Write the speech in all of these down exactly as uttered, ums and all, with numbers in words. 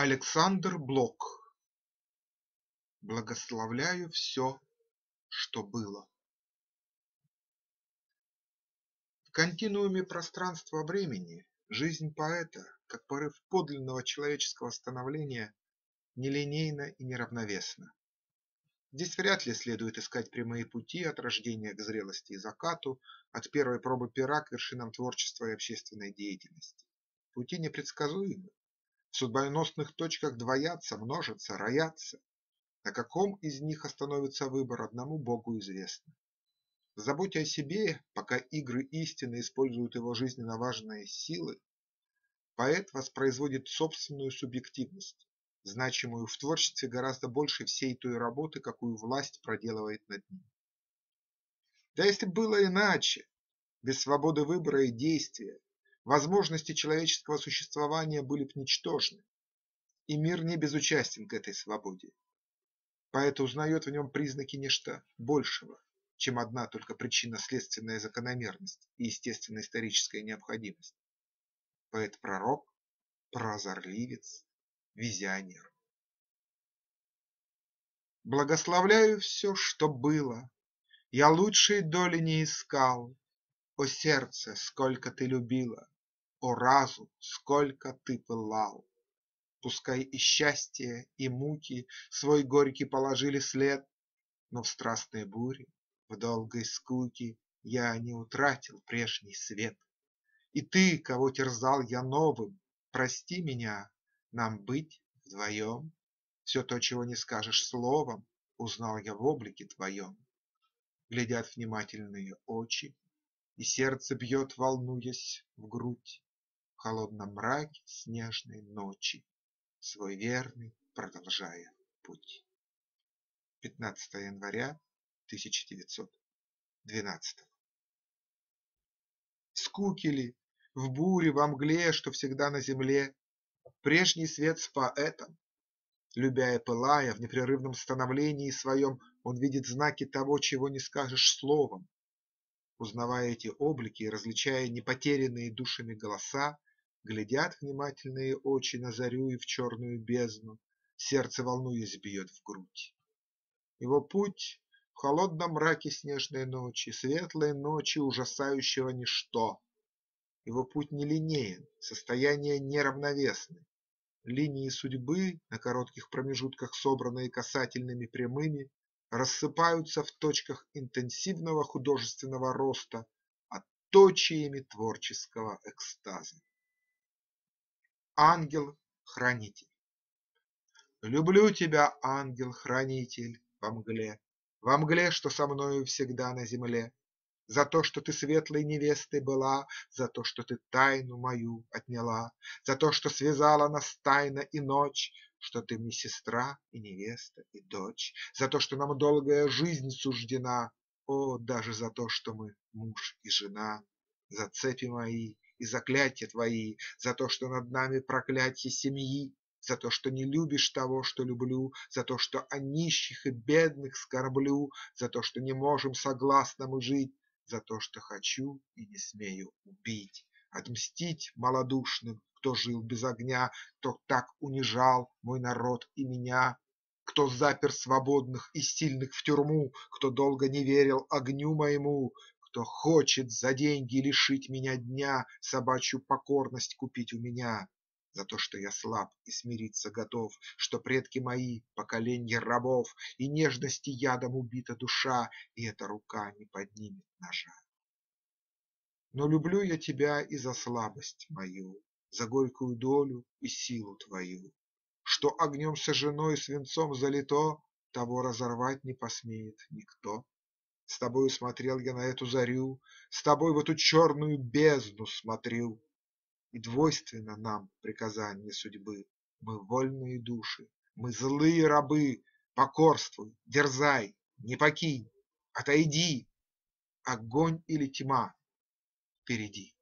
Александр Блок. Благословляю все, что было. В континууме пространства-времени жизнь поэта, как порыв подлинного человеческого становления, нелинейна и неравновесна. Здесь вряд ли следует искать прямые пути от рождения к зрелости и закату, от первой пробы пера к вершинам творчества и общественной деятельности. Пути непредсказуемы. В судьбоносных точках двоятся, множатся, роятся. На каком из них остановится выбор, одному Богу известно. В заботе о себе, пока игры истины используют его жизненно важные силы, поэт воспроизводит собственную субъективность, значимую в творчестве гораздо больше всей той работы, какую власть проделывает над ним. Да если было иначе, без свободы выбора и действия, возможности человеческого существования были бы ничтожны, и мир не безучастен к этой свободе. Поэт узнает в нем признаки нечто большего, чем одна только причинно-следственная закономерность и естественно-историческая необходимость. Поэт-пророк, прозорливец, визионер. Благословляю все, что было, я лучшей доли не искал. О сердце, сколько ты любила, о разум, сколько ты пылал. Пускай и счастье, и муки свой горький положили след, но в страстной буре, в долгой скуке я не утратил прежний свет. И ты, кого терзал я новым, прости меня. Нам быть вдвоем, все то, чего не скажешь словом, узнал я в облике твоем. Глядят внимательные очи, и сердце бьет, волнуясь, в грудь, в холодном мраке снежной ночи, свой верный продолжая путь. пятнадцатого января тысяча девятьсот двенадцатого. В скуке ли, в буре, во мгле, что всегда на земле, прежний свет с поэтом, любя и пылая, в непрерывном становлении своем он видит знаки того, чего не скажешь словом. Узнавая эти облики и различая непотерянные душами голоса, глядят внимательные очи на зарю и в черную бездну, сердце волнуясь бьет в грудь. Его путь в холодном мраке снежной ночи, светлой ночи ужасающего ничто. Его путь нелинеен, состояния неравновесны. Линии судьбы, на коротких промежутках собранные касательными прямыми, рассыпаются в точках интенсивного художественного роста, отточиями творческого экстаза. Ангел-хранитель. Люблю тебя, ангел-хранитель, во мгле, во мгле, что со мною всегда на земле. За то, что ты светлой невестой была, за то, что ты тайну мою отняла, за то, что связала нас тайна и ночь, что ты мне сестра и невеста и дочь, за то, что нам долгая жизнь суждена, о, даже за то, что мы муж и жена, за цепи мои и заклятия твои, за то, что над нами проклятие семьи, за то, что не любишь того, что люблю, за то, что о нищих и бедных скорблю, за то, что не можем согласно мы жить, за то, что хочу и не смею убить, отмстить малодушным, кто жил без огня, кто так унижал мой народ и меня, кто запер свободных и сильных в тюрьму, кто долго не верил огню моему, кто хочет за деньги лишить меня дня, собачью покорность купить у меня, за то, что я слаб и смириться готов, что предки мои – поколенья рабов, и нежности ядом убита душа, и эта рука не поднимет ножа. Но люблю я тебя и за слабость мою, за горькую долю и силу твою, что огнем сожжено и свинцом залито, того разорвать не посмеет никто. С тобою смотрел я на эту зарю, с тобой в эту черную бездну смотрю. И двойственно нам приказание судьбы. Мы вольные души, мы злые рабы. Покорствуй, дерзай, не покинь, отойди. Огонь или тьма впереди.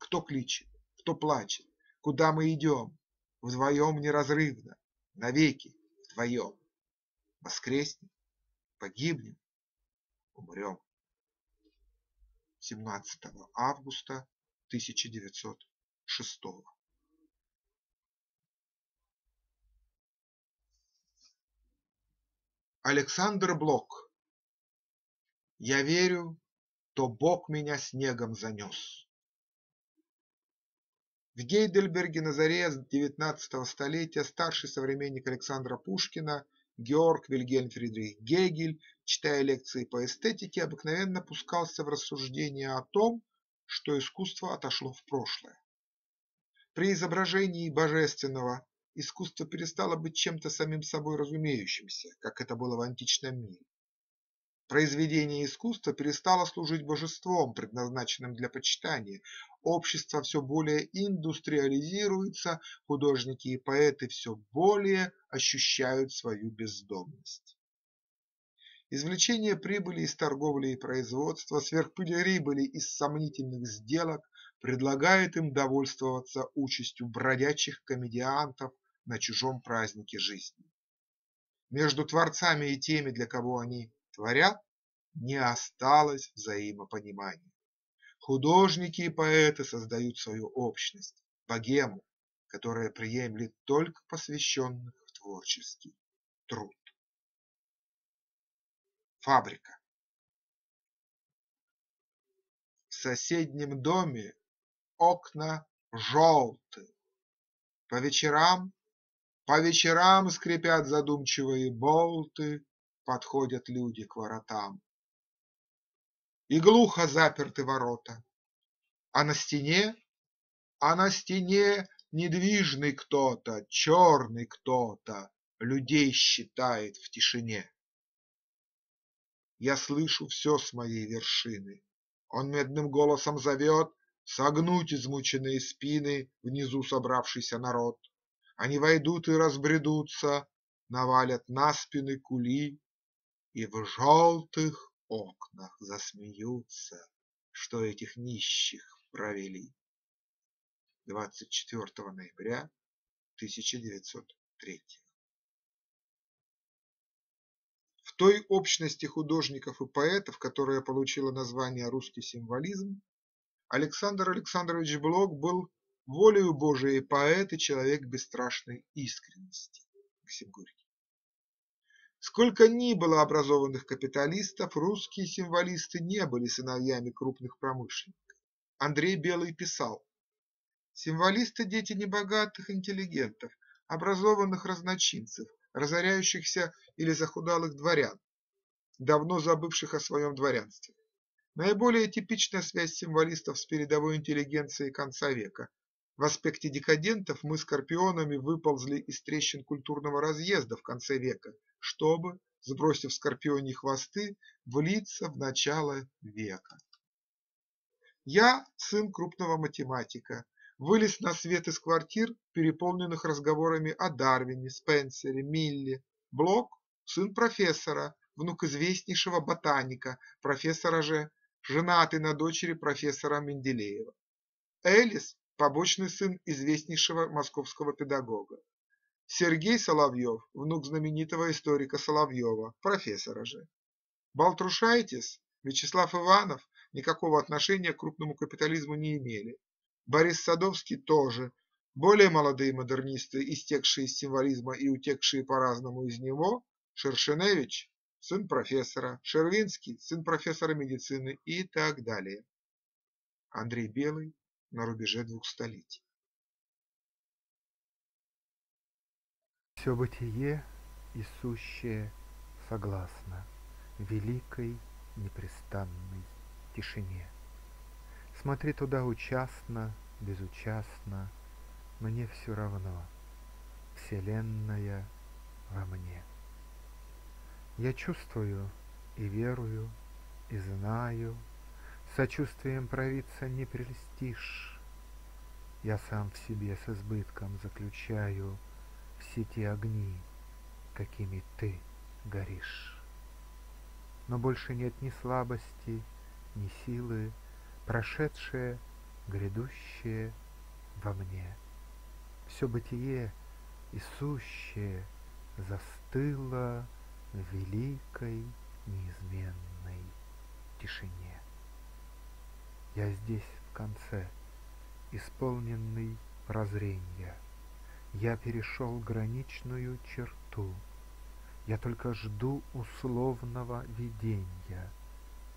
Кто кличет, кто плачет, куда мы идем? Вдвоем неразрывно, навеки вдвоем. Воскреснем, погибнем, умрем. семнадцатого августа тысяча девятьсот шестого. Александр Блок. Я верю, то Бог меня снегом занес. В Гейдельберге на заре девятнадцатого столетия старший современник Александра Пушкина Георг Вильгельм Фридрих Гегель, читая лекции по эстетике, обыкновенно пускался в рассуждения о том, что искусство отошло в прошлое. При изображении божественного искусство перестало быть чем-то самим собой разумеющимся, как это было в античном мире. Произведение искусства перестало служить божеством, предназначенным для почитания. Общество все более индустриализируется, художники и поэты все более ощущают свою бездомность. Извлечение прибыли из торговли и производства, сверхприбыли из сомнительных сделок предлагает им довольствоваться участью бродячих комедиантов на чужом празднике жизни. Между творцами и теми, для кого они творят, не осталось взаимопонимания. Художники и поэты создают свою общность, богему, которая приемлет только посвященных в творческий труд. Фабрика. В соседнем доме окна желтые. По вечерам, по вечерам скрипят задумчивые болты, подходят люди к воротам. И глухо заперты ворота, а на стене, а на стене недвижный кто-то, черный кто-то, людей считает в тишине. Я слышу все с моей вершины. Он медным голосом зовет согнуть измученные спины внизу собравшийся народ. Они войдут и разбредутся, навалят на спины кули и в желтых окнах засмеются, что этих нищих провели. двадцать четвёртого ноября тысяча девятьсот третьего. В той общности художников и поэтов, которая получила название «Русский символизм», Александр Александрович Блок был волею Божией поэт и человек бесстрашной искренности. Максим Горький. Сколько ни было образованных капиталистов, русские символисты не были сыновьями крупных промышленников. Андрей Белый писал: «Символисты – дети небогатых интеллигентов, образованных разночинцев, разоряющихся или захудалых дворян, давно забывших о своем дворянстве». Наиболее типична связь символистов с передовой интеллигенцией конца века. В аспекте декадентов мы скорпионами выползли из трещин культурного разъезда в конце века, чтобы, сбросив скорпионьи хвосты, влиться в начало века. Я, сын крупного математика, вылез на свет из квартир, переполненных разговорами о Дарвине, Спенсере, Милле. Блок, сын профессора, внук известнейшего ботаника, профессора же, женатый на дочери профессора Менделеева. Элис, побочный сын известнейшего московского педагога. Сергей Соловьев, внук знаменитого историка Соловьева, профессора же. Балтрушайтис, Вячеслав Иванов никакого отношения к крупному капитализму не имели. Борис Садовский тоже. Более молодые модернисты, истекшие из символизма и утекшие по-разному из него: Шершеневич, сын профессора, Шервинский, сын профессора медицины и так далее. Андрей Белый на рубеже двух столетий. Все бытие и сущее согласно великой непрестанной тишине. Смотри туда участно, безучастно, мне все равно, вселенная во мне. Я чувствую и верую, и знаю, сочувствием провидца не прельстишь. Я сам в себе с избытком заключаю все те огни, какими ты горишь. Но больше нет ни слабости, ни силы, прошедшее, грядущее во мне. Все бытие и сущее застыло в великой неизменной тишине. Я здесь в конце, исполненный прозрения. Я перешел граничную черту, Я только жду условного видения,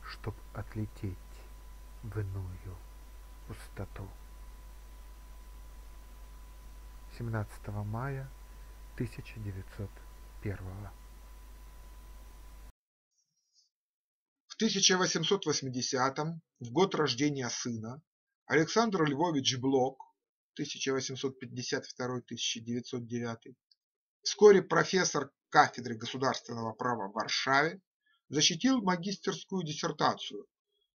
чтоб отлететь в иную пустоту. семнадцатого мая тысяча девятьсот первого. В тысяча восемьсот восьмидесятом, в год рождения сына, Александр Львович Блок, тысяча восемьсот пятьдесят второй — тысяча девятьсот девятый, вскоре профессор кафедры государственного права в Варшаве, защитил магистерскую диссертацию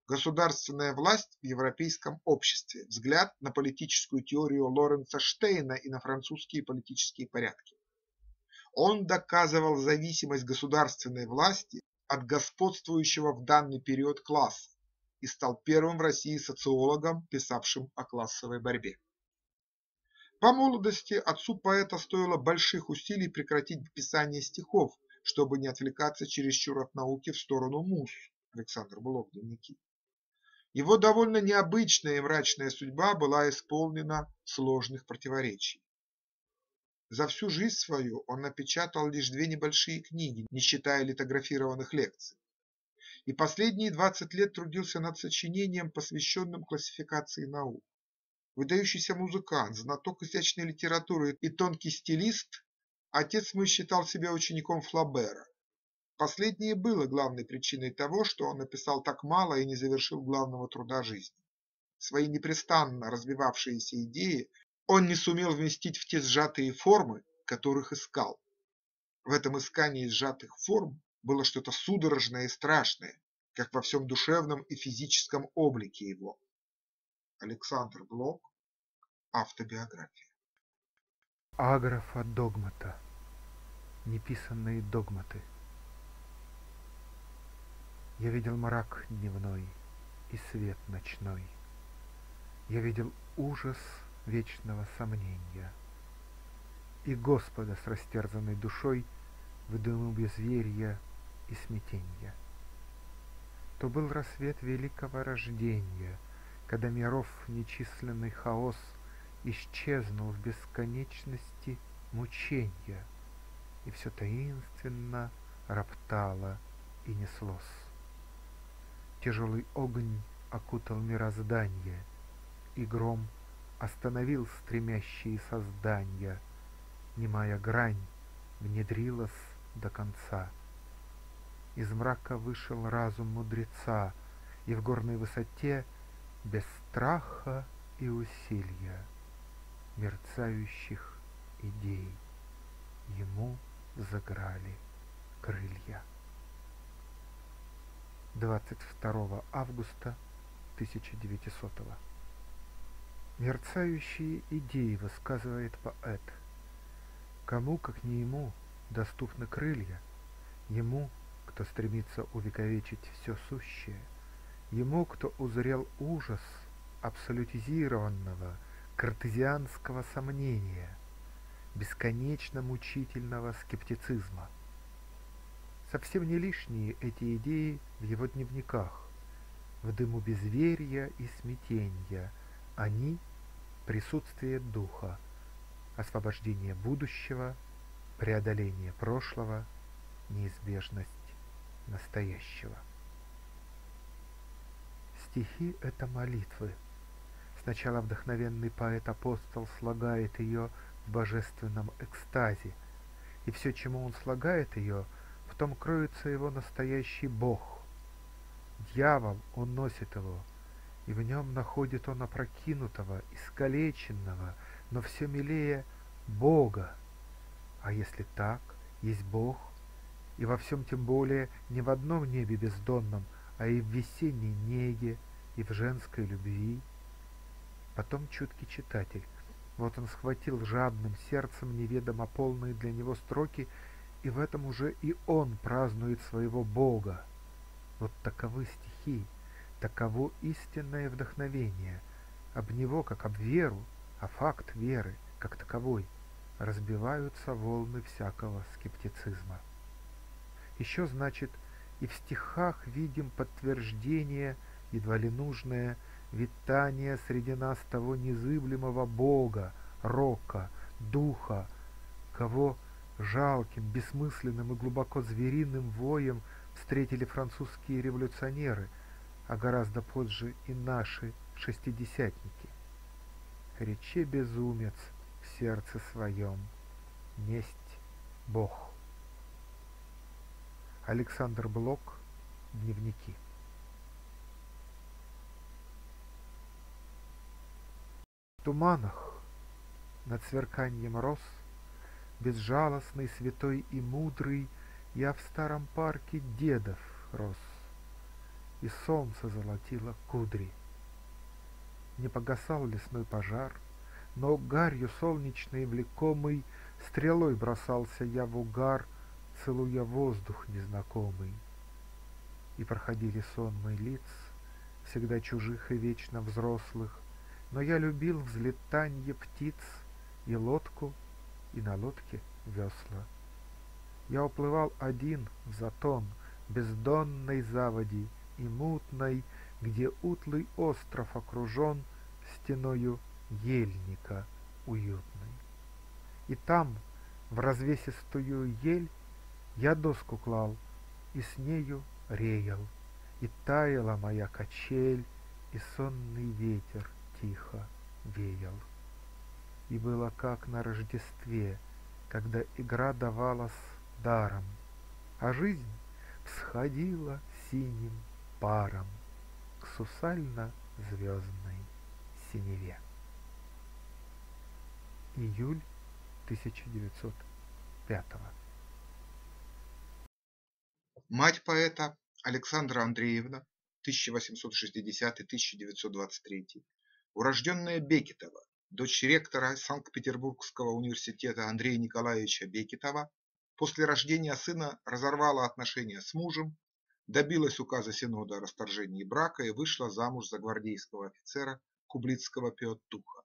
«Государственная власть в европейском обществе. Взгляд на политическую теорию Лоренца Штейна и на французские политические порядки». Он доказывал зависимость государственной власти от господствующего в данный период класса и стал первым в России социологом, писавшим о классовой борьбе. По молодости отцу поэта стоило больших усилий прекратить писание стихов, чтобы не отвлекаться чересчур от науки в сторону муз. Александр Блок, дневники. Его довольно необычная и мрачная судьба была исполнена сложных противоречий. За всю жизнь свою он напечатал лишь две небольшие книги, не считая литографированных лекций. И последние двадцать лет трудился над сочинением, посвященным классификации наук. Выдающийся музыкант, знаток изящной литературы и тонкий стилист, отец мой считал себя учеником Флобера. Последнее было главной причиной того, что он написал так мало и не завершил главного труда жизни. Свои непрестанно развивавшиеся идеи он не сумел вместить в те сжатые формы, которых искал. В этом искании сжатых форм было что-то судорожное и страшное, как во всем душевном и физическом облике его. Александр Блок. Автобиография. Аграфа догмата. Неписанные догматы. Я видел мрак дневной и свет ночной. Я видел ужас вечного сомнения и Господа с растерзанной душой в дыму безверия и смятенья. То был рассвет великого рождения, когда миров нечисленный хаос исчезнул в бесконечности мученья, и все таинственно роптало и неслось. Тяжелый огонь окутал мироздание, и гром остановил стремящие создания, немая грань внедрилась до конца. Из мрака вышел разум мудреца, и в горной высоте без страха и усилия мерцающих идей ему заграли крылья. двадцать второго августа тысяча девятисотого. Мерцающие идеи высказывает поэт. Кому, как не ему, доступны крылья, ему, кто стремится увековечить все сущее, ему, кто узрел ужас абсолютизированного картезианского сомнения, бесконечно мучительного скептицизма. Совсем не лишние эти идеи в его дневниках. В дыму безверия и смятенья они – присутствие духа, освобождение будущего, преодоление прошлого, неизбежность настоящего. Стихи – это молитвы. Сначала вдохновенный поэт-апостол слагает ее в божественном экстазе, и все, чему он слагает ее, в том кроется его настоящий Бог. Дьявол он носит его, и в нем находит он опрокинутого, искалеченного, но все милее Бога. А если так, есть Бог, и во всем тем более не в одном небе бездонном, а и в весенней неге, и в женской любви. Потом чуткий читатель. Вот он схватил жадным сердцем неведомо полные для него строки, и в этом уже и он празднует своего Бога. Вот таковы стихи, таково истинное вдохновение. Об него, как об веру, а факт веры, как таковой, разбиваются волны всякого скептицизма. Еще, значит, и в стихах видим подтверждение, едва ли нужное, витание среди нас того незыблемого Бога, Рока, Духа, кого жалким, бессмысленным и глубоко звериным воем встретили французские революционеры, а гораздо позже и наши шестидесятники. Рече безумец в сердце своем, несть Бог. Александр Блок, дневники. В туманах над сверканьем роз, безжалостный, святой и мудрый, я в старом парке дедов рос, и солнце золотило кудри. Не погасал лесной пожар, но гарью солнечной влекомой стрелой бросался я в угар, целуя воздух незнакомый. И проходили сонмы лиц, всегда чужих и вечно взрослых, но я любил взлетанье птиц и лодку, и на лодке весла. Я уплывал один в затон бездонной заводи и мутной, где утлый остров окружен стеною ельника уютной. И там, в развесистую ель, я доску клал, и с нею реял, и таяла моя качель, и сонный ветер тихо веял. И было как на Рождестве, когда игра давалась даром, а жизнь всходила синим паром к сусально-звездной синеве. Июль тысяча девятьсот пятого. Мать поэта Александра Андреевна, тысяча восемьсот шестидесятый — тысяча девятьсот двадцать третий, урожденная Бекетова, дочь ректора Санкт-Петербургского университета Андрея Николаевича Бекетова, после рождения сына разорвала отношения с мужем, добилась указа Синода о расторжении брака и вышла замуж за гвардейского офицера Кублицкого Пиотуха.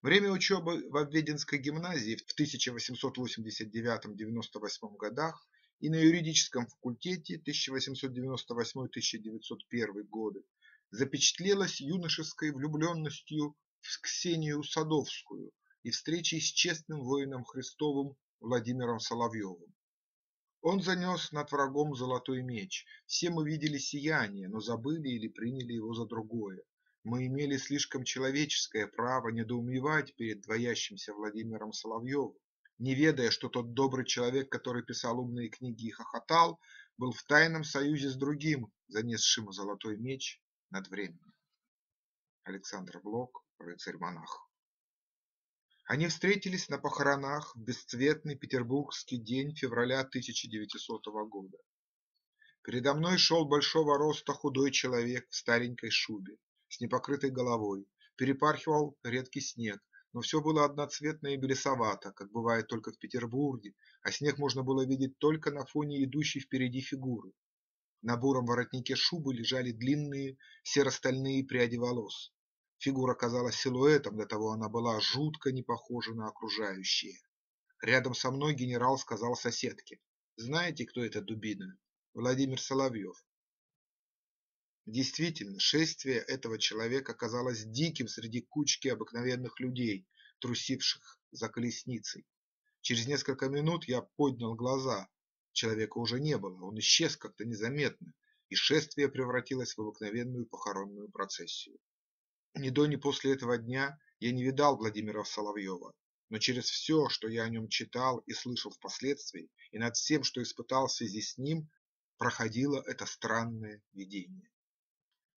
Время учебы в Обведенской гимназии в тысяча восемьсот восемьдесят девятом — девяносто восьмом годах и на юридическом факультете тысяча восемьсот девяносто восьмой — тысяча девятьсот первый годы запечатлелась юношеской влюбленностью в Ксению Садовскую и встречей с честным воином Христовым Владимиром Соловьевым. Он занес над врагом золотой меч. Все мы видели сияние, но забыли или приняли его за другое. Мы имели слишком человеческое право недоумевать перед двоящимся Владимиром Соловьевым, не ведая, что тот добрый человек, который писал умные книги и хохотал, был в тайном союзе с другим, занесшим золотой меч над временем. Александр Блок, рыцарь-монах. Они встретились на похоронах в бесцветный петербургский день февраля тысяча девятисотого года. Передо мной шел большого роста худой человек в старенькой шубе, с непокрытой головой, перепархивал редкий снег, но все было одноцветно и белесовато, как бывает только в Петербурге, а снег можно было видеть только на фоне идущей впереди фигуры. На буром воротнике шубы лежали длинные серо-стальные пряди волос. Фигура казалась силуэтом, до того она была жутко не похожа на окружающие. Рядом со мной генерал сказал соседке: «Знаете, кто эта дубина? Владимир Соловьев». Действительно, шествие этого человека казалось диким среди кучки обыкновенных людей, трусивших за колесницей. Через несколько минут я поднял глаза. Человека уже не было, он исчез как-то незаметно, и шествие превратилось в обыкновенную похоронную процессию. Ни до, ни после этого дня я не видал Владимира Соловьева, но через все, что я о нем читал и слышал впоследствии, и над всем, что испытал в связи с ним, проходило это странное видение.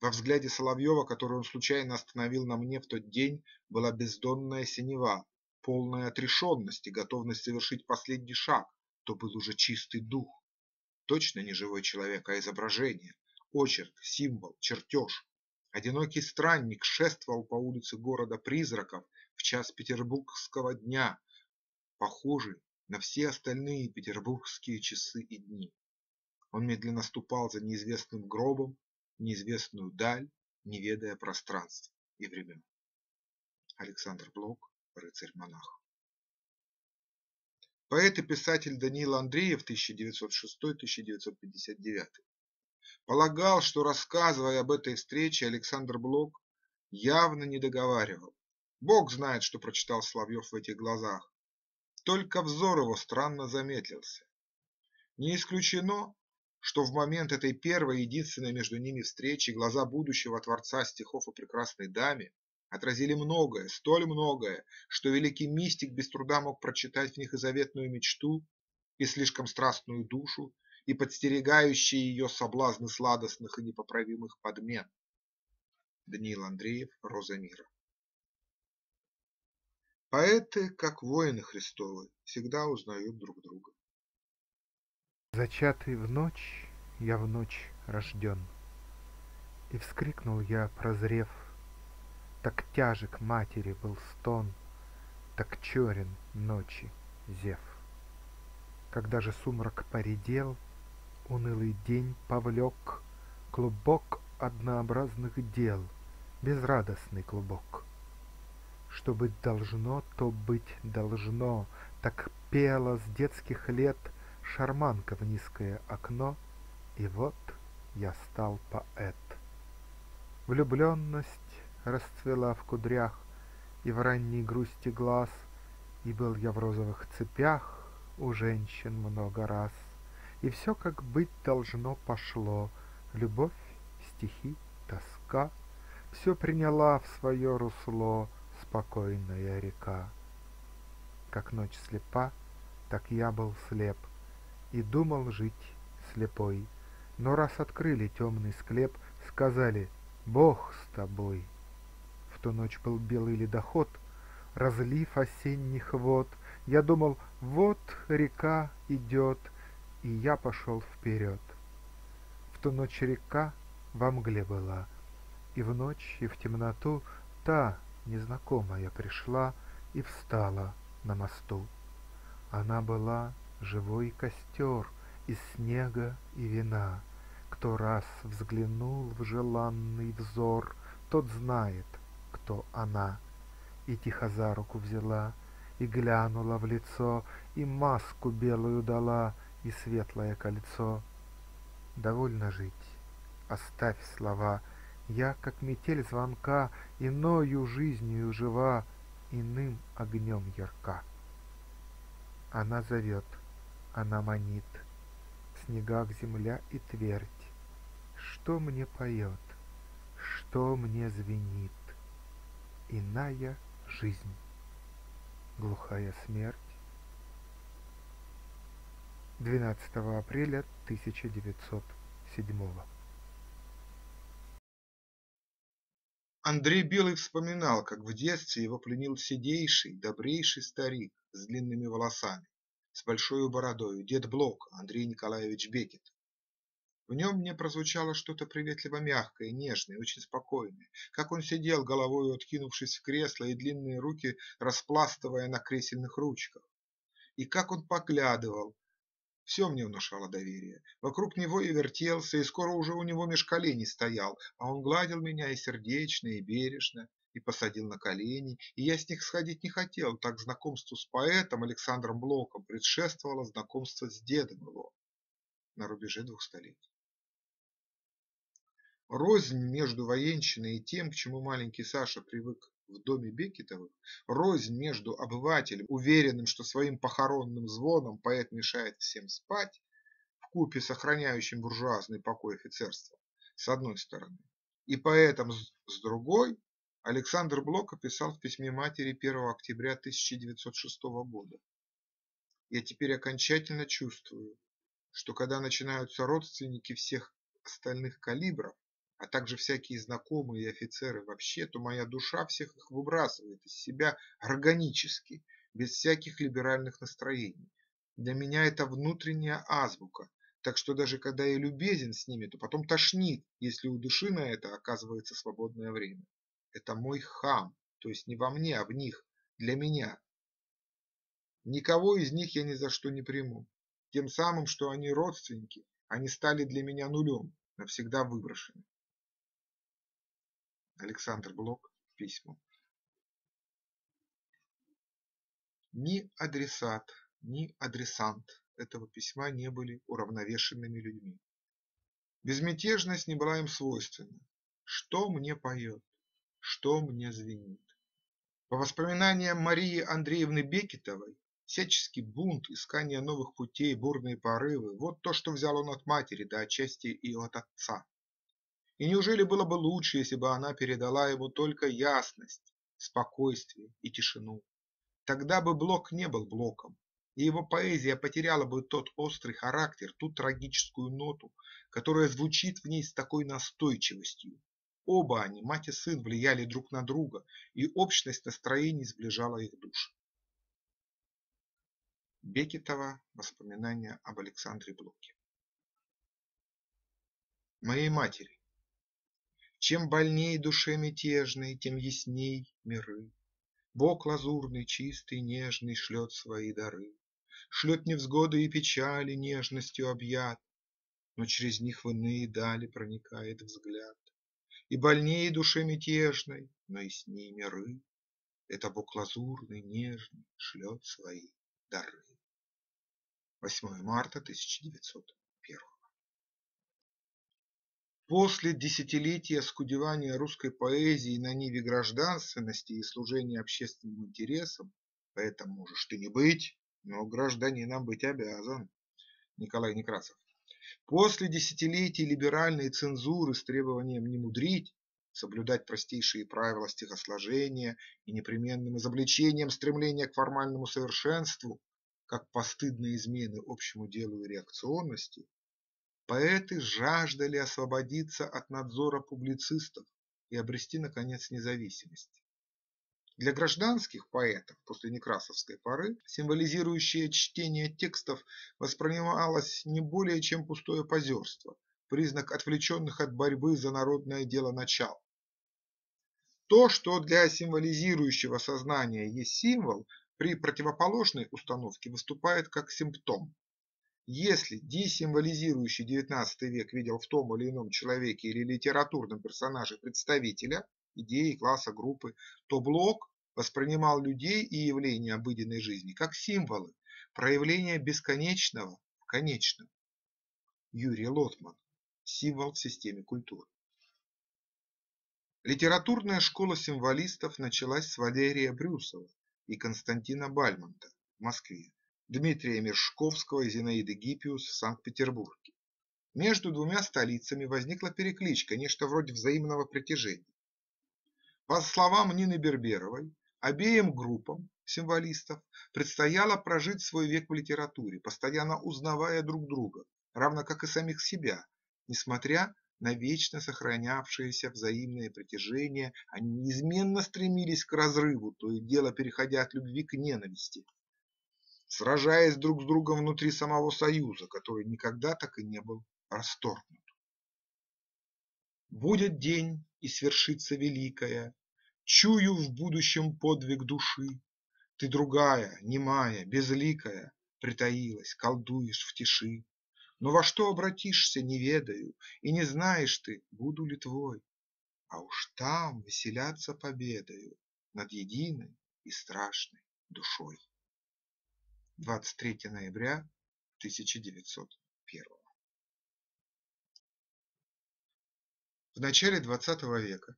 Во взгляде Соловьева, который он случайно остановил на мне в тот день, была бездонная синева, полная отрешенность и готовность совершить последний шаг, то был уже чистый дух. Точно не живой человек, а изображение, очерк, символ, чертеж. Одинокий странник шествовал по улице города призраков в час петербургского дня, похожий на все остальные петербургские часы и дни. Он медленно ступал за неизвестным гробом, неизвестную даль, не ведая пространств и времен. Александр Блок, рыцарь-монах. Поэт и писатель Даниил Андреев, тысяча девятьсот шестой — тысяча девятьсот пятьдесят девятый. Полагал, что, рассказывая об этой встрече, Александр Блок явно не договаривал. Бог знает, что прочитал Соловьев в этих глазах. Только взор его странно замедлился. Не исключено, что в момент этой первой единственной между ними встречи глаза будущего творца стихов о прекрасной даме отразили многое, столь многое, что великий мистик без труда мог прочитать в них и заветную мечту, и слишком страстную душу, и подстерегающие ее соблазны сладостных и непоправимых подмен. Даниил Андреев, «Роза мира». Поэты, как воины Христовы, всегда узнают друг друга. Зачатый в ночь, я в ночь рожден, и вскрикнул я, прозрев, так тяжек матери был стон, так черен ночи зев. Когда же сумрак поредел, унылый день повлек клубок однообразных дел, безрадостный клубок. Что быть должно, то быть должно, так пела с детских лет шарманка в низкое окно, и вот я стал поэт. Влюбленность расцвела в кудрях и в ранней грусти глаз, и был я в розовых цепях у женщин много раз, и все, как быть должно, пошло, любовь, стихи, тоска, все приняла в свое русло спокойная река. Как ночь слепа, так я был слеп и думал жить слепой, но раз открыли темный склеп, сказали: «Бог с тобой». В ту ночь был белый ледоход, разлив осенних вод, я думал: вот река идет, и я пошел вперед. В ту ночь река во мгле была, и в ночь, и в темноту та незнакомая пришла и встала на мосту. Она была живой костер из снега и вина. Кто раз взглянул в желанный взор, тот знает, кто она. И тихо за руку взяла, и глянула в лицо, и маску белую дала, и светлое кольцо. Довольно жить, оставь слова, я, как метель звонка, иною жизнью жива, иным огнем ярка. Она зовет, она манит, в снегах земля и твердь. Что мне поет, что мне звенит? Иная жизнь. Глухая смерть. двенадцатого апреля тысяча девятьсот седьмого. Андрей Белый вспоминал, как в детстве его пленил седейший, добрейший старик с длинными волосами, с большой бородою, дед Блок Андрей Николаевич Бекетов. В нем мне прозвучало что-то приветливо мягкое, нежное, очень спокойное, как он сидел, головой откинувшись в кресло и длинные руки распластывая на кресельных ручках. И как он поглядывал, все мне внушало доверие. Вокруг него и вертелся, и скоро уже у него меж коленей стоял, а он гладил меня и сердечно, и бережно, и посадил на колени, и я с них сходить не хотел, так знакомству с поэтом Александром Блоком предшествовало знакомство с дедом его на рубеже двух столетий. Рознь между военщиной и тем, к чему маленький Саша привык в доме Бекетовых, рознь между обывателем, уверенным, что своим похоронным звоном поэт мешает всем спать, вкупе сохраняющим буржуазный покой офицерства, с одной стороны, и поэтом с другой, Александр Блок описал в письме матери первого октября тысяча девятьсот шестого года. «Я теперь окончательно чувствую, что когда начинаются родственники всех остальных калибров, а также всякие знакомые и офицеры вообще, то моя душа всех их выбрасывает из себя органически, без всяких либеральных настроений. Для меня это внутренняя азбука, так что даже когда я любезен с ними, то потом тошнит, если у души на это оказывается свободное время. Это мой хам, то есть не во мне, а в них, для меня. Никого из них я ни за что не приму. Тем самым, что они родственники, они стали для меня нулем, навсегда выброшены». Александр Блок, письмо. Ни адресат, ни адресант этого письма не были уравновешенными людьми. Безмятежность не была им свойственна. Что мне поет, что мне звенит. По воспоминаниям Марии Андреевны Бекетовой, Всяческий бунт, искание новых путей, бурные порывы – вот то, что взял он от матери, да отчасти и от отца. И неужели было бы лучше, если бы она передала ему только ясность, спокойствие и тишину? Тогда бы Блок не был Блоком, и его поэзия потеряла бы тот острый характер, ту трагическую ноту, которая звучит в ней с такой настойчивостью. Оба они, мать и сын, влияли друг на друга, и общность настроений сближала их души. Бекетова. Воспоминания об Александре Блоке. Моей матери. Чем больней душе мятежной, тем ясней миры. Бог лазурный, чистый, нежный шлет свои дары. Шлет невзгоды и печали, нежностью объят, но через них в иные дали проникает взгляд. И больней душе мятежной, но ясней миры. Это Бог лазурный, нежный шлет свои дары. восьмое марта тысяча девятьсот первого. После десятилетия скудевания русской поэзии на ниве гражданственности и служения общественным интересам, поэтому можешь ты не быть, но гражданином быть обязан, Николай Некрасов. После десятилетий либеральной цензуры с требованием не мудрить, соблюдать простейшие правила стихосложения и непременным изобличением стремления к формальному совершенству, как постыдные измены общему делу и реакционности, поэты жаждали освободиться от надзора публицистов и обрести, наконец, независимость. Для гражданских поэтов после некрасовской поры символизирующее чтение текстов воспринималось не более чем пустое позерство, признак отвлеченных от борьбы за народное дело начал. То, что для символизирующего сознания есть символ, при противоположной установке выступает как симптом. Если десимволизирующий девятнадцатый век видел в том или ином человеке или литературном персонаже представителя, идеи, класса, группы, то Блок воспринимал людей и явления обыденной жизни как символы, проявления бесконечного в конечном. Юрий Лотман. Символ в системе культуры. Литературная школа символистов началась с Валерия Брюсова и Константина Бальмонта в Москве, Дмитрия Миршковского и Зинаиды Гиппиус в Санкт-Петербурге. Между двумя столицами возникла перекличка, нечто вроде взаимного притяжения. По словам Нины Берберовой, обеим группам символистов предстояло прожить свой век в литературе, постоянно узнавая друг друга, равно как и самих себя, несмотря на вечно сохранявшееся взаимное притяжение, они неизменно стремились к разрыву, то и дело переходя от любви к ненависти, сражаясь друг с другом внутри самого союза, который никогда так и не был расторгнут. Будет день, и свершится великое, чую в будущем подвиг души. Ты другая, немая, безликая, притаилась, колдуешь в тиши. Но во что обратишься, не ведаю, и не знаешь ты, буду ли твой. А уж там веселятся победою над единой и страшной душой. двадцать третье ноября тысяча девятьсот первого. В начале двадцатого века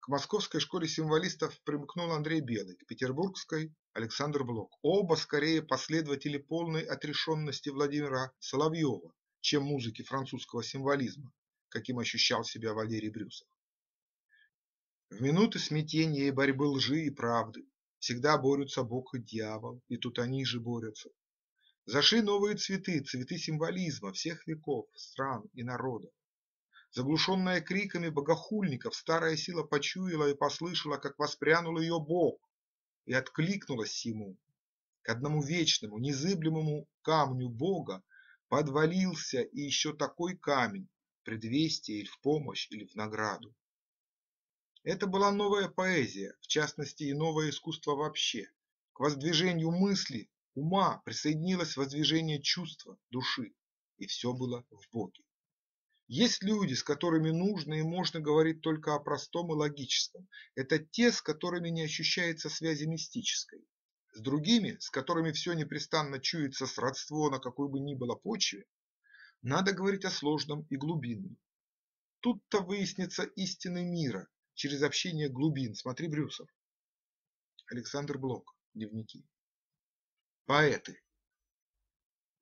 к московской школе символистов примкнул Андрей Белый, к петербургской – Александр Блок. Оба скорее последователи полной отрешенности Владимира Соловьева, чем музыки французского символизма, каким ощущал себя Валерий Брюсов. В минуты смятения и борьбы лжи и правды всегда борются Бог и дьявол, и тут они же борются. Зашли новые цветы, цветы символизма всех веков, стран и народов. Заглушенная криками богохульников, старая сила почуяла и послышала, как воспрянул ее Бог, и откликнулась ему. К одному вечному, незыблемому камню Бога подвалился и еще такой камень, предвестие или в помощь, или в награду. Это была новая поэзия, в частности и новое искусство вообще. К воздвижению мысли, ума присоединилось воздвижение чувства, души, и все было в Боге. Есть люди, с которыми нужно и можно говорить только о простом и логическом. Это те, с которыми не ощущается связи мистической. С другими, с которыми все непрестанно чуется сродство на какой бы ни было почве, надо говорить о сложном и глубинном. Тут-то выяснится истины мира через общение глубин. Смотри, Брюсов. Александр Блок. Дневники. Поэты.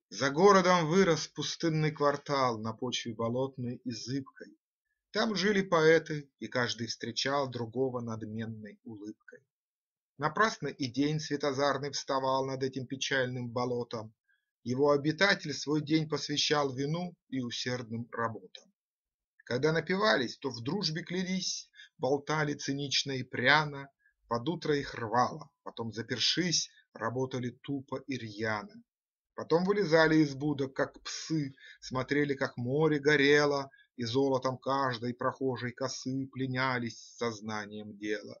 За городом вырос пустынный квартал на почве болотной и зыбкой. Там жили поэты, и каждый встречал другого надменной улыбкой. Напрасно и день светозарный вставал над этим печальным болотом. Его обитатель свой день посвящал вину и усердным работам. Когда напивались, то в дружбе клялись, болтали цинично и пряно, под утро их рвало, потом, запершись, работали тупо и рьяно. Потом вылезали из будок, как псы, смотрели, как море горело, и золотом каждой прохожей косы пленялись сознанием дела.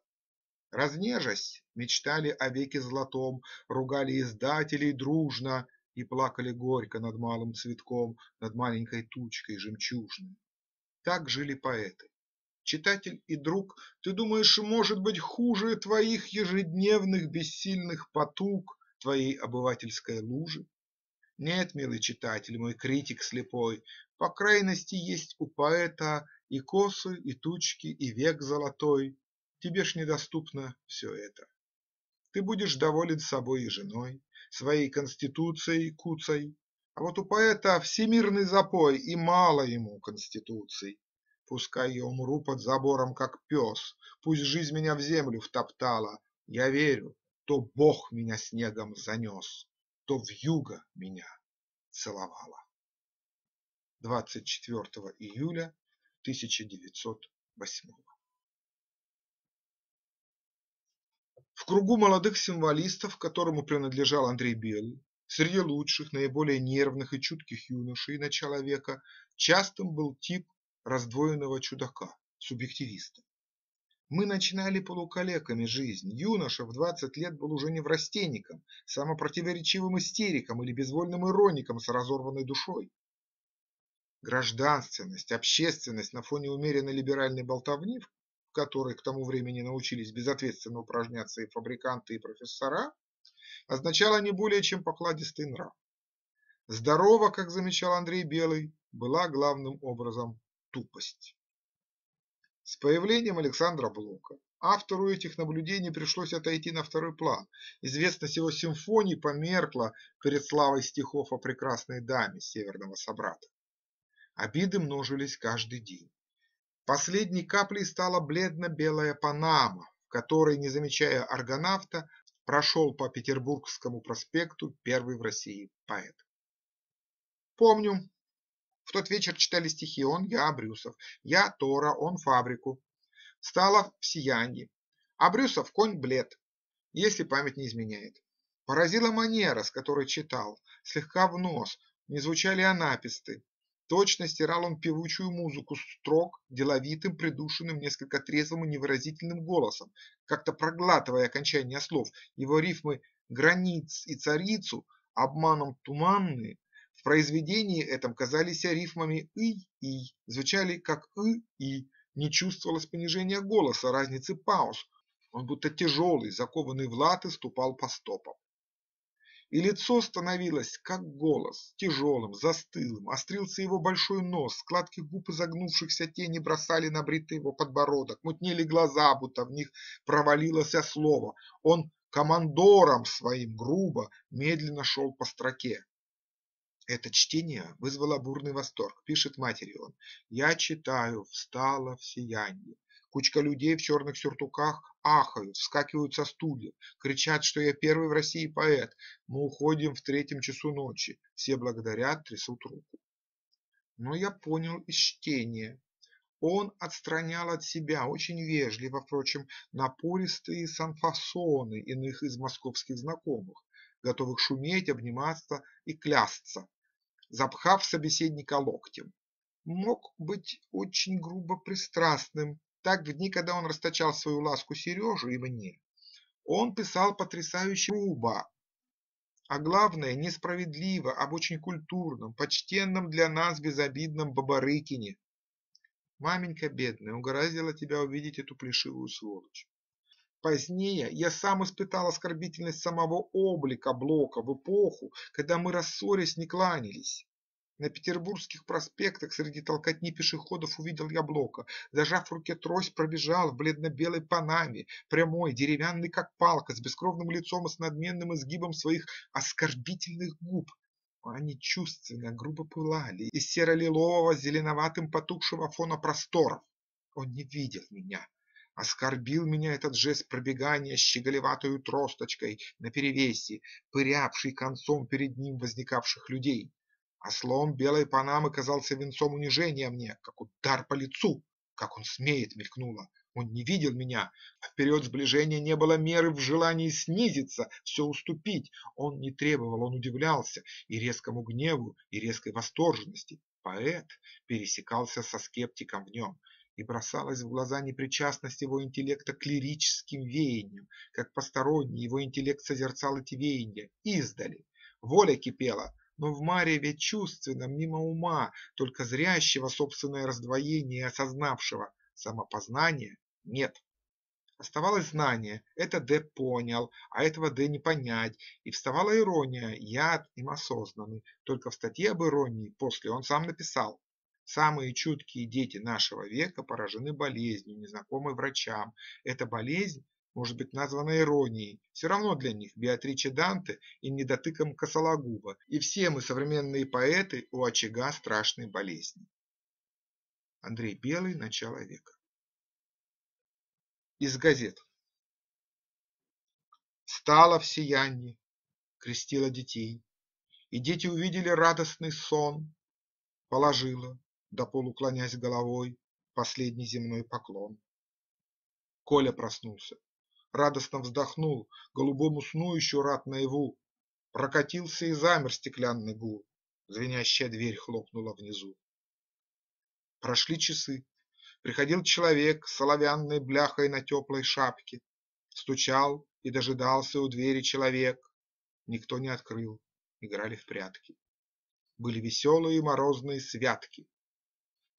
Разнежась, мечтали о веке золотом, ругали издателей дружно и плакали горько над малым цветком, над маленькой тучкой жемчужной. Так жили поэты. Читатель и друг, ты думаешь, может быть хуже твоих ежедневных бессильных потуг, твоей обывательской лужи? Нет, милый читатель, мой критик слепой, по крайности есть у поэта и косы, и тучки, и век золотой. Тебе ж недоступно все это. Ты будешь доволен собой и женой, своей конституцией куцей, а вот у поэта всемирный запой, и мало ему конституций. Пускай я умру под забором, как пес, пусть жизнь меня в землю втоптала, я верю, то Бог меня снегом занес, то вьюга меня целовала. двадцать четвёртого июля тысяча девятьсот восьмого. В кругу молодых символистов, которому принадлежал Андрей Белый, среди лучших, наиболее нервных и чутких юношей начала века, частым был тип раздвоенного чудака, субъективиста. Мы начинали полукалеками жизнь, юноша в двадцать лет был уже неврастенником, самопротиворечивым истериком или безвольным ироником с разорванной душой. Гражданственность, общественность на фоне умеренно либеральной болтовни, в которой к тому времени научились безответственно упражняться и фабриканты, и профессора, означала не более чем покладистый нрав. Здорова, как замечал Андрей Белый, была главным образом тупость. С появлением Александра Блока автору этих наблюдений пришлось отойти на второй план. Известность его симфоний померкла перед славой стихов о прекрасной даме северного собрата. Обиды множились каждый день. Последней каплей стала бледно-белая Панама, в которой, не замечая аргонавта, прошел по Петербургскому проспекту первый в России поэт. Помню. В тот вечер читали стихи «Он, я, Брюсов», «Я, Тора», «Он, Фабрику». Стало в сиянье. А Брюсов – конь блед, если память не изменяет. Поразила манера, с которой читал, слегка в нос, не звучали анаписты. Точно стирал он певучую музыку строк деловитым, придушенным, несколько трезвым и невыразительным голосом, как-то проглатывая окончание слов. Его рифмы «границ» и «царицу» обманом туманные, в произведении этом казались рифмами «и-и», звучали как «и-и», не чувствовалось понижения голоса, разницы пауз, он будто тяжелый, закованный в латы, ступал по стопам. И лицо становилось, как голос, тяжелым, застылым, острился его большой нос, складки губ изогнувшихся тени бросали на бритый его подбородок, мутнели глаза, будто в них провалилось слово, он командором своим грубо, медленно шел по строке. Это чтение вызвало бурный восторг, пишет матери он. Я читаю, встала в сиянье. Кучка людей в черных сюртуках ахают, вскакивают со стульев, кричат, что я первый в России поэт. Мы уходим в третьем часу ночи. Все благодарят, трясут руку. Но я понял из чтения. Он отстранял от себя, очень вежливо, впрочем, напористые санфасоны иных из московских знакомых, готовых шуметь, обниматься и клясться, запхав собеседника локтем. Мог быть очень грубо пристрастным, так в дни, когда он расточал свою ласку Сереже и мне. Он писал потрясающе грубо, а главное, несправедливо, об очень культурном, почтенном для нас безобидном Бабарыкине. Маменька бедная, угораздило тебя увидеть эту плешивую сволочь. Позднее я сам испытал оскорбительность самого облика Блока в эпоху, когда мы, рассорясь, не кланялись. На петербургских проспектах среди толкотни пешеходов увидел я Блока. Зажав в руке трость, пробежал в бледно-белой панаме, прямой, деревянный как палка, с бескровным лицом и с надменным изгибом своих оскорбительных губ. Они чувственно, грубо пылали из серо-лилового, зеленоватым потухшего фона просторов. Он не видел меня. Оскорбил меня этот жест пробегания щеголеватой тросточкой наперевесе, пырявший концом перед ним возникавших людей. А слом белой панамы казался венцом унижения мне, как удар по лицу. Как он смеет, мелькнуло. Он не видел меня. А вперед сближения не было меры в желании снизиться, все уступить. Он не требовал, он удивлялся и резкому гневу, и резкой восторженности. Поэт пересекался со скептиком в нем. И бросалась в глаза непричастность его интеллекта к лирическим веяниям, как посторонний его интеллект созерцал эти веяния издали. Воля кипела, но в мареве чувственно, мимо ума, только зрящего собственное раздвоение и осознавшего. Самопознания нет. Оставалось знание, это Д понял, а этого Д не понять, и вставала ирония, яд им осознанный, только в статье об иронии после он сам написал. Самые чуткие дети нашего века поражены болезнью, незнакомой врачам. Эта болезнь может быть названа иронией. Все равно для них Беатриче Данте и недотыком Косологуба. И все мы, современные поэты, у очага страшной болезни. Андрей Белый. Начало века. Из газет. Стало в сиянии, крестило детей, и дети увидели радостный сон, положила, до полу клонясь головой, последний земной поклон. Коля проснулся, радостно вздохнул, голубому сну еще рад наяву, прокатился и замер стеклянный гул, звенящая дверь хлопнула внизу. Прошли часы, приходил человек с соловянной бляхой на теплой шапке, стучал и дожидался у двери человек, никто не открыл, играли в прятки. Были веселые морозные святки.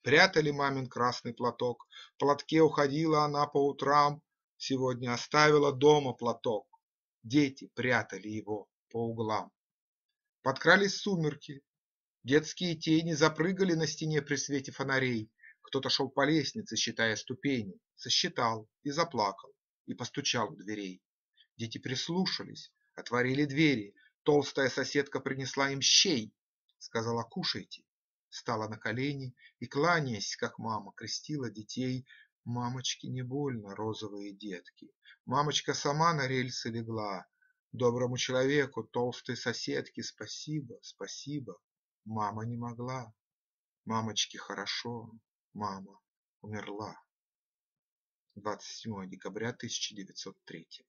Прятали мамин красный платок, в платке уходила она по утрам, сегодня оставила дома платок. Дети прятали его по углам. Подкрались сумерки, детские тени запрыгали на стене при свете фонарей. Кто-то шел по лестнице, считая ступени, сосчитал и заплакал, и постучал у дверей. Дети прислушались, отворили двери, толстая соседка принесла им щей. Сказала: кушайте, встала на колени и, кланяясь, как мама, крестила детей. Мамочке не больно, розовые детки. Мамочка сама на рельсы легла. Доброму человеку, толстой соседке, спасибо, спасибо. Мама не могла. Мамочке хорошо, мама умерла. двадцать седьмое декабря тысяча девятьсот третьего.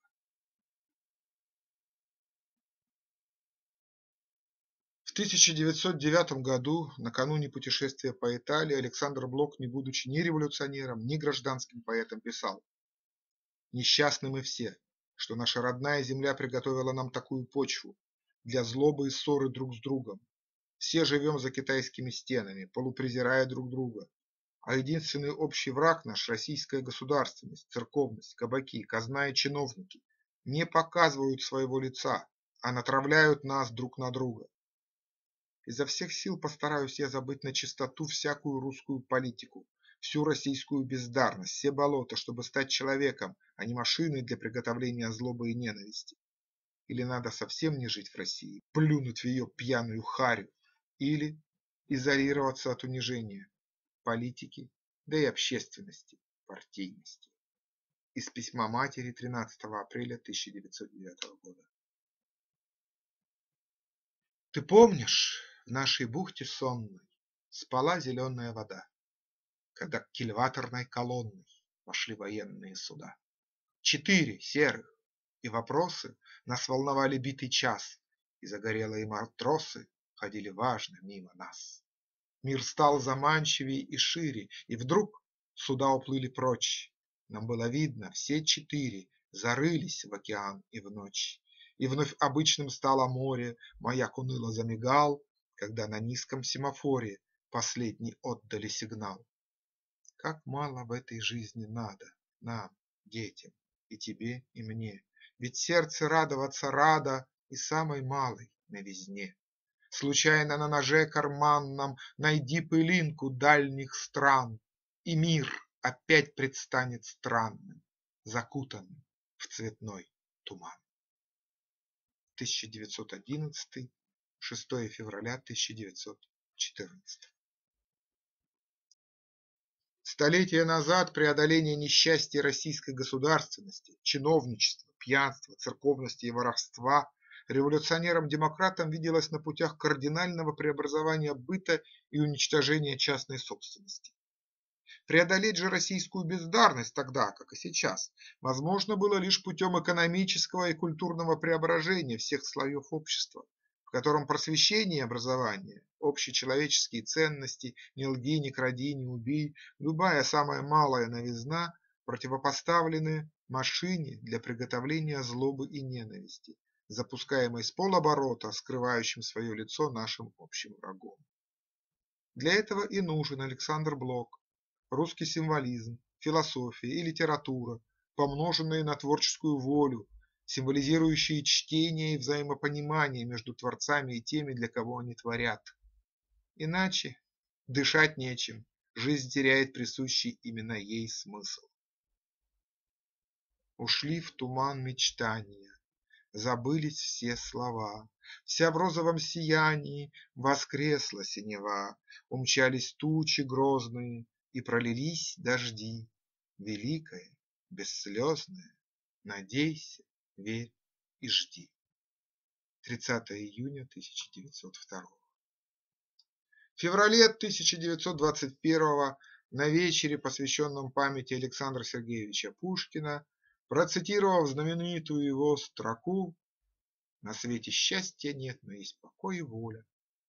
В тысяча девятьсот девятом году, накануне путешествия по Италии, Александр Блок, не будучи ни революционером, ни гражданским поэтом, писал: «Несчастны мы все, что наша родная земля приготовила нам такую почву для злобы и ссоры друг с другом. Все живем за китайскими стенами, полупрезирая друг друга, а единственный общий враг наш – российская государственность, церковность, кабаки, казна и чиновники – не показывают своего лица, а натравляют нас друг на друга. Изо всех сил постараюсь я забыть на чистоту всякую русскую политику, всю российскую бездарность, все болота, чтобы стать человеком, а не машиной для приготовления злобы и ненависти. Или надо совсем не жить в России, плюнуть в ее пьяную харю, или изолироваться от унижения политики, да и общественности, партийности». Из письма матери тринадцатого апреля тысяча девятьсот девятого года. Ты помнишь? В нашей бухте сонной спала зеленая вода, когда к кильваторной колонной пошли военные суда. Четыре серых, и вопросы нас волновали битый час, и загорелые матросы ходили важно мимо нас. Мир стал заманчивее и шире, и вдруг суда уплыли прочь. Нам было видно, все четыре зарылись в океан и в ночь. И вновь обычным стало море, маяк уныло замигал, когда на низком семафоре последний отдали сигнал. Как мало в этой жизни надо нам, детям, и тебе, и мне, ведь сердце радоваться радо и самой малой новизне. случайно на ноже карманном найди пылинку дальних стран, и мир опять предстанет странным, закутанным в цветной туман. тысяча девятьсот одиннадцатый, шестое февраля тысяча девятьсот четырнадцатого. Столетия назад преодоление несчастья российской государственности, чиновничества, пьянства, церковности и воровства революционерам-демократам виделось на путях кардинального преобразования быта и уничтожения частной собственности. Преодолеть же российскую бездарность тогда, как и сейчас, возможно было лишь путем экономического и культурного преображения всех слоев общества, в котором просвещение и образование, общечеловеческие ценности, не лги, не кради, не убий, любая самая малая новизна противопоставлены машине для приготовления злобы и ненависти, запускаемой с полоборота, скрывающим свое лицо нашим общим врагом. Для этого и нужен Александр Блок, русский символизм, философия и литература, помноженные на творческую волю, символизирующие чтение и взаимопонимание между творцами и теми, для кого они творят. Иначе дышать нечем, жизнь теряет присущий именно ей смысл. Ушли в туман мечтания, забылись все слова, вся в розовом сиянии воскресла синева, умчались тучи грозные и пролились дожди, великое, бесслезное, надейся, верь и жди. тридцатое июня тысяча девятьсот второго. В феврале тысяча девятьсот двадцать первого на вечере, посвященном памяти Александра Сергеевича Пушкина, процитировав знаменитую его строку «На свете счастья нет, но есть покой и воля»,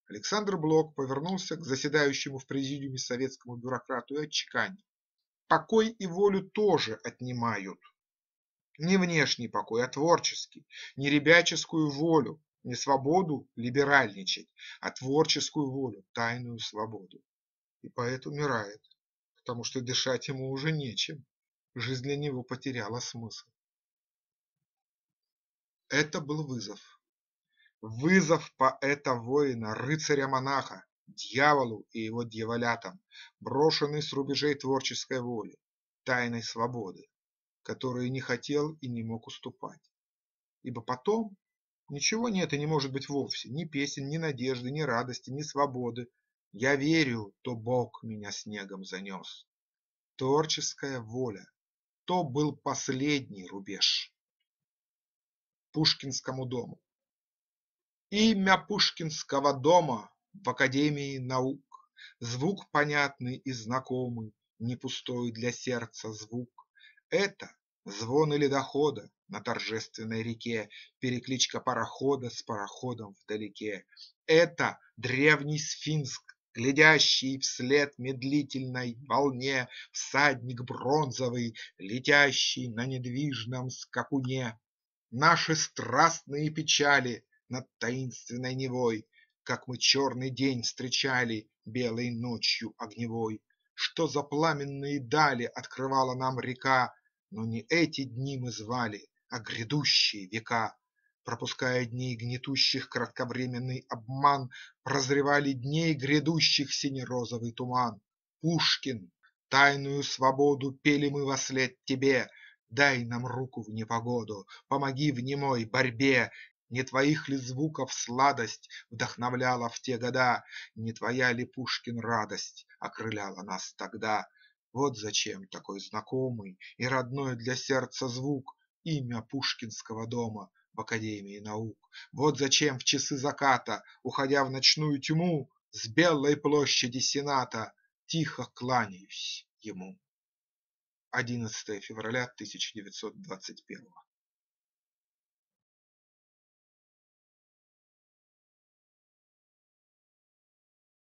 Александр Блок повернулся к заседающему в президиуме советскому бюрократу и отчеканил: «Покой и волю тоже отнимают. Не внешний покой, а творческий, не ребяческую волю, не свободу либеральничать, а творческую волю, тайную свободу». И поэт умирает, потому что дышать ему уже нечем, жизнь для него потеряла смысл. Это был вызов. Вызов поэта-воина, рыцаря-монаха, дьяволу и его дьяволятам, брошенный с рубежей творческой воли, тайной свободы, которые не хотел и не мог уступать. Ибо потом ничего нет и не может быть вовсе, ни песен, ни надежды, ни радости, ни свободы. Я верю, то Бог меня снегом занес. Творческая воля, то был последний рубеж. Пушкинскому дому. Имя Пушкинского дома в Академии наук, звук понятный и знакомый, не пустой для сердца звук. Это звоны ледохода на торжественной реке, перекличка парохода с пароходом вдалеке. Это древний сфинкс, глядящий вслед медлительной волне, всадник бронзовый, летящий на недвижном скакуне. Наши страстные печали над таинственной Невой, как мы черный день встречали белой ночью огневой. Что за пламенные дали открывала нам река, но не эти дни мы звали, а грядущие века. Пропуская дней гнетущих кратковременный обман, прозревали дней грядущих синерозовый туман. Пушкин, тайную свободу пели мы вослед тебе, дай нам руку в непогоду, помоги в немой борьбе. Не твоих ли звуков сладость вдохновляла в те года, не твоя ли, Пушкин, радость окрыляла нас тогда? Вот зачем такой знакомый и родной для сердца звук, имя Пушкинского дома в Академии наук. Вот зачем в часы заката, уходя в ночную тьму, с Белой площади Сената тихо кланяюсь ему. одиннадцатое февраля тысяча девятьсот двадцать первого.